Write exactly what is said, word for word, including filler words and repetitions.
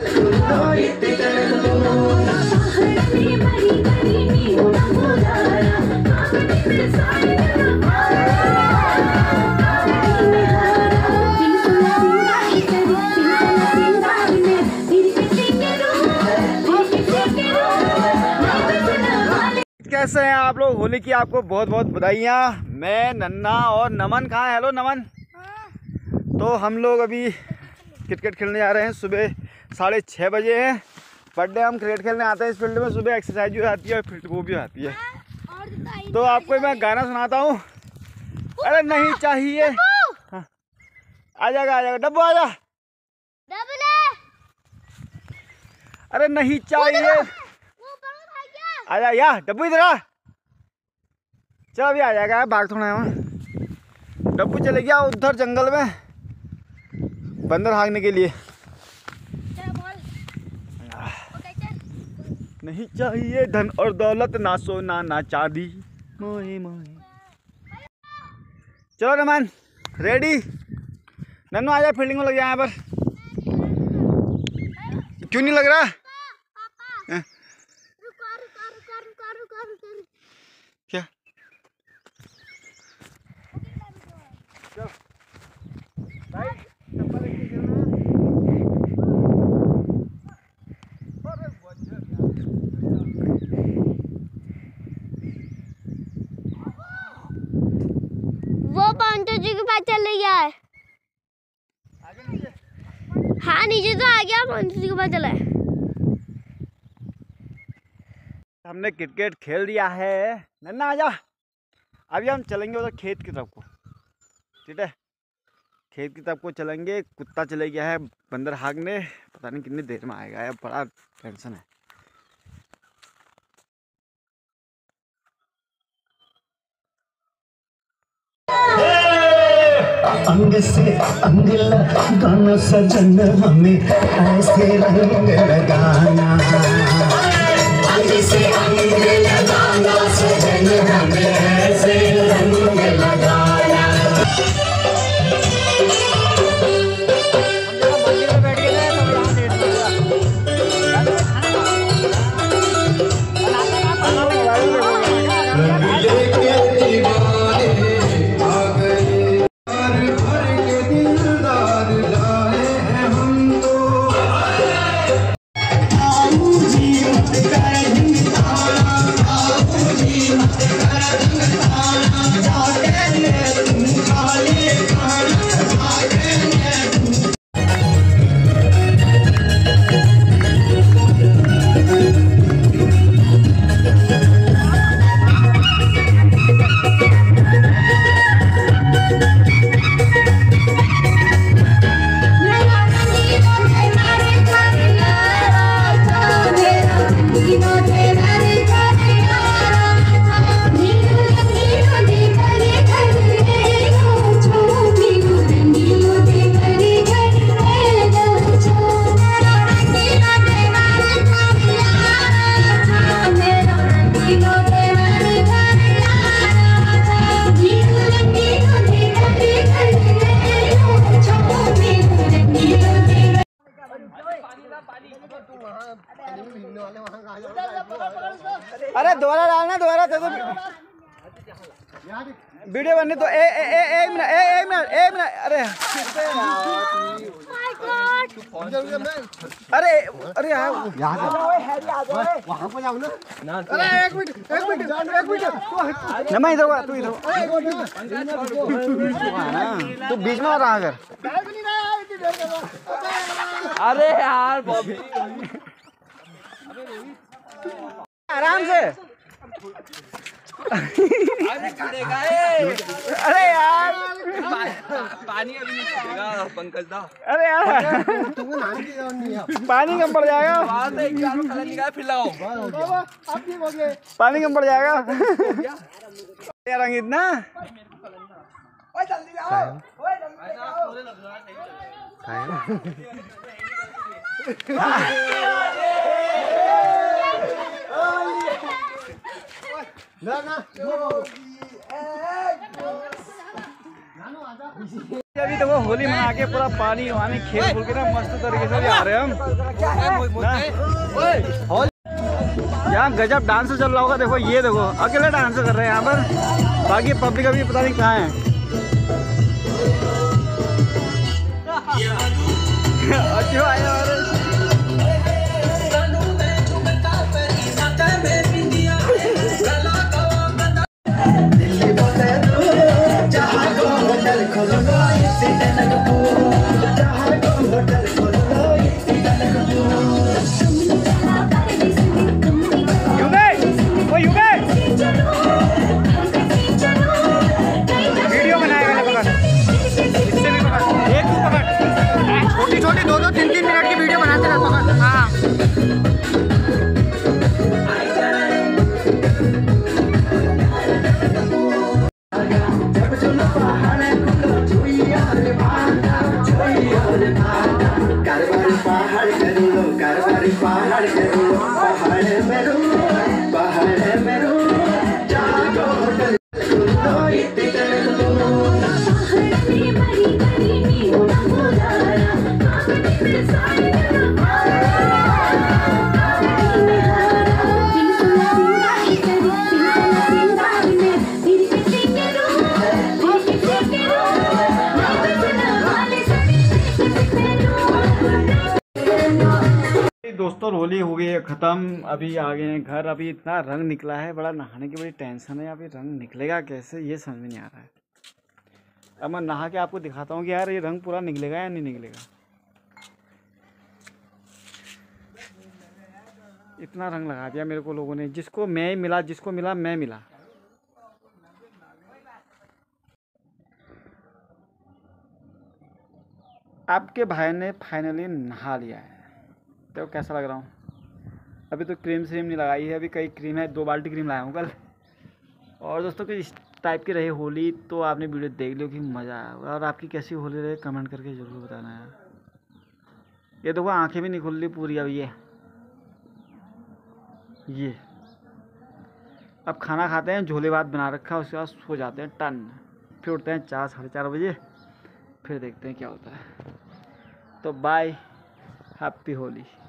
कैसे हैं आप लोग। होली की आपको बहुत बहुत बधाइयाँ। मैं नन्ना और नमन कहाँ है? हेलो नमन। तो हम लोग अभी क्रिकेट खेलने जा रहे हैं। सुबह साढ़े छः बजे है। बर्थडे हम क्रिकेट खेलने आते हैं इस फील्ड में। सुबह एक्सरसाइज भी आती है और फील्ड वो भी आती है। तो आपको मैं गाना सुनाता हूँ। अरे नहीं चाहिए। हाँ। आ जाएगा आ जाएगा डब्बू आ जा। अरे नहीं चाहिए। आ जा या डब्बू इधर आ। चल अभी आ जाएगा, भाग थोड़ा है वहाँ। डब्बू चले गया उधर जंगल में बंदर हाँकने के लिए। नहीं चाहिए धन और दौलत, ना सोना ना चांदी, मोहे मोहे। चलो रमन रेडी। नन्नू आ जाए, फील्डिंग में लग जाए। यहाँ पर क्यों नहीं लग रहा? रुका, रुका, रुका, रुका, रुका, रुका, रुका। क्या चलो भाई के पास चले गया है। हाँ नीचे तो आ गया, पंचजी के पास चला है। हमने क्रिकेट खेल दिया है। नन्ना आजा, अभी हम चलेंगे उधर खेत की तरफ को। ठीक है, खेत की तरफ को चलेंगे। कुत्ता चले गया है बंदर हागने, पता नहीं कितनी देर में आएगा। अब बड़ा टेंशन है। अंग से अंग लगाना सजन हमें ऐसे रंग लगाना। अंग से अंग लगाना सजन हमें ऐसे रंग लगाना। अरे दोबारा डालना, दोबारा दे दो। वीडियो बनने तो ए ए एक मिनट ए एक मिनट एक मिनट। अरे अरे अरे वहाँ पे जाओ ना। अरे एक मिनट एक मिनट एक मिनट ना, मैं इधर तू इधर, तू बीच में आ रहा अगर। अरे यार आराम से। अरे यार पानी अभी नहीं पड़ेगा पंकज दा। अरे यार पानी कम पड़ जाएगा, फिर लगाओ पानी कम पड़ जाएगा यार। अंकित ना जल्दी आओ। अभी तो वो होली मना के पूरा पानी वानी खेल फूल के ना मस्त तरीके से आ रहे हैं हम। होली यहाँ गजब डांस चल रहा होगा, देखो ये देखो अकेले डांस कर रहे हैं यहाँ पर, बाकी पब्लिक अभी पता नहीं कहाँ है। दोस्तों होली हो गई है ख़त्म, अभी आ गए हैं घर। अभी इतना रंग निकला है, बड़ा नहाने की बड़ी टेंशन है। अभी रंग निकलेगा कैसे ये समझ में नहीं आ रहा है। अब मैं नहा के आपको दिखाता हूँ कि यार ये रंग पूरा निकलेगा या नहीं निकलेगा। इतना रंग लगा दिया मेरे को लोगों ने, जिसको मैं ही मिला जिसको मिला मैं मिला। आपके भाई ने फाइनली नहा लिया है, तो कैसा लग रहा हूँ। अभी तो क्रीम श्रीम नहीं लगाई है, अभी कई क्रीम है, दो बाल्टी क्रीम लाया हूँ कल। और दोस्तों किस टाइप की रही होली तो आपने वीडियो देख लो कि मज़ा आया होगा। और आपकी कैसी होली रही कमेंट करके ज़रूर बताना यार। ये देखो आंखें भी नहीं खुल रही पूरी। अब ये ये अब खाना खाते हैं, झोले भात बना रखा है, उसके बाद सो जाते हैं टन, फिर उठते हैं चार साढ़े चार बजे, फिर देखते हैं क्या होता है। तो बाय, हैप्पी होली।